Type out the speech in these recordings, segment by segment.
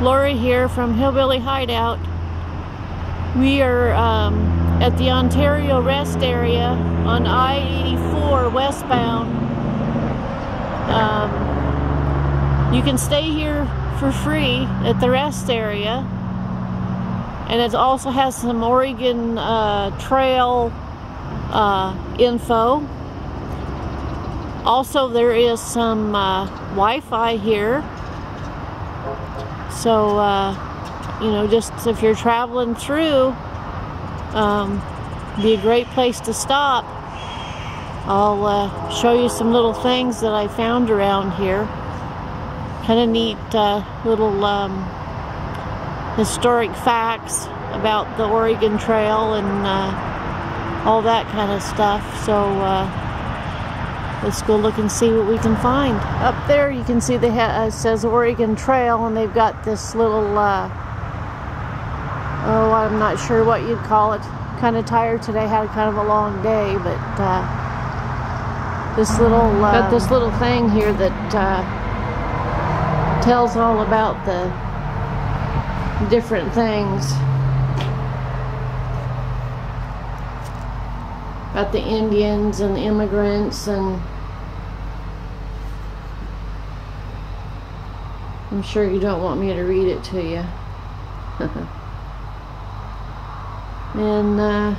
Lori here from Hillbilly Hideout. We are at the Ontario rest area on I-84 westbound. You can stay here for free at the rest area, and it also has some Oregon Trail info. Also, there is some Wi-Fi here. So, you know, just if you're traveling through, be a great place to stop. I'll show you some little things that I found around here. Kind of neat little historic facts about the Oregon Trail and all that kind of stuff. So, let's go look and see what we can find. Up there you can see it says Oregon Trail, and they've got this little, oh, I'm not sure what you'd call it. Kind of tired today, had kind of a long day, but got this little thing here that tells all about the different things. About the Indians and the immigrants, and I'm sure you don't want me to read it to you. And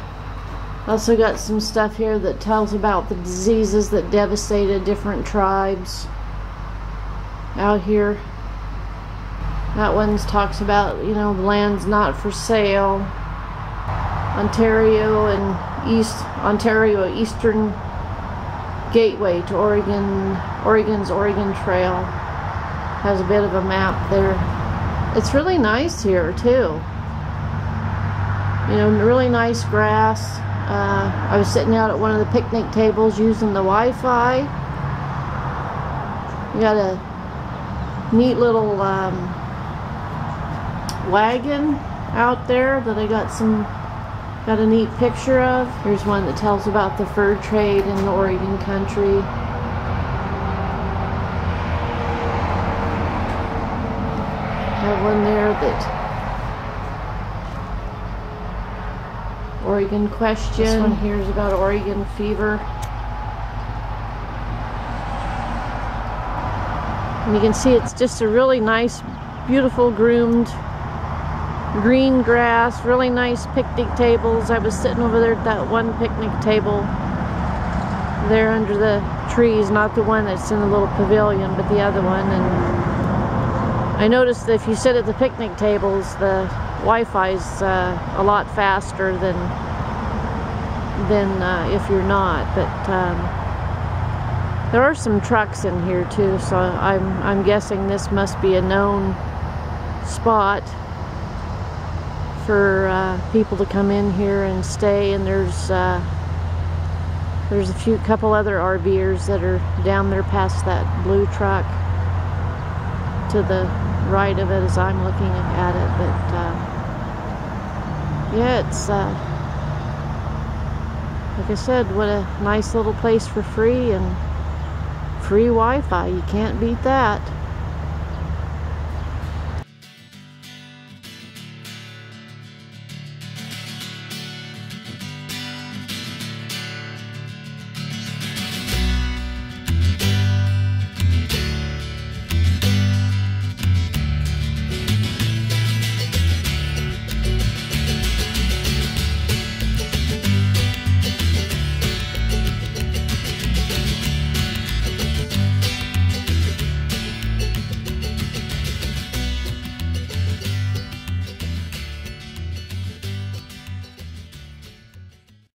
also got some stuff here that tells about the diseases that devastated different tribes out here. That one talks about, you know, land's not for sale. Ontario Eastern Gateway to Oregon's Oregon Trail has a bit of a map there. It's really nice here too. You know, really nice grass. I was sitting out at one of the picnic tables using the Wi-Fi. You got a neat little wagon out there that I got a neat picture of. Here's one that tells about the fur trade in the Oregon country. Have one there that Oregon question. This one here is about Oregon fever. And you can see it's just a really nice, beautiful groomed green grass, really nice picnic tables. I was sitting over there at that one picnic table there under the trees, not the one that's in the little pavilion, but the other one. And I noticed that if you sit at the picnic tables, the Wi-Fi's a lot faster than if you're not. But there are some trucks in here too, so I'm guessing this must be a known spot for people to come in here and stay. And there's a couple other RVers that are down there past that blue truck to the right of it as I'm looking at it. But yeah, it's like I said, what a nice little place for free, and free Wi-Fi, you can't beat that.